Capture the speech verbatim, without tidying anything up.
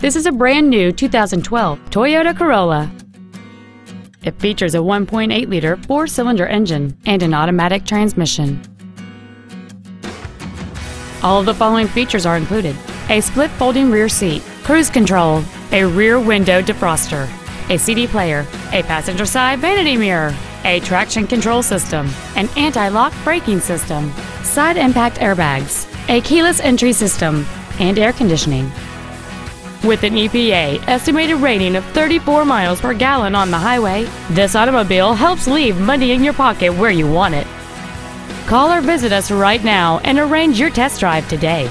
This is a brand-new two thousand twelve Toyota Corolla. It features a one point eight liter four-cylinder engine and an automatic transmission. All of the following features are included: a split folding rear seat, cruise control, a rear window defroster, a C D player, a passenger side vanity mirror, a traction control system, an anti-lock braking system, side impact airbags, a keyless entry system, and air conditioning. With an E P A estimated rating of thirty-four miles per gallon on the highway, this automobile helps leave money in your pocket where you want it. Call or visit us right now and arrange your test drive today.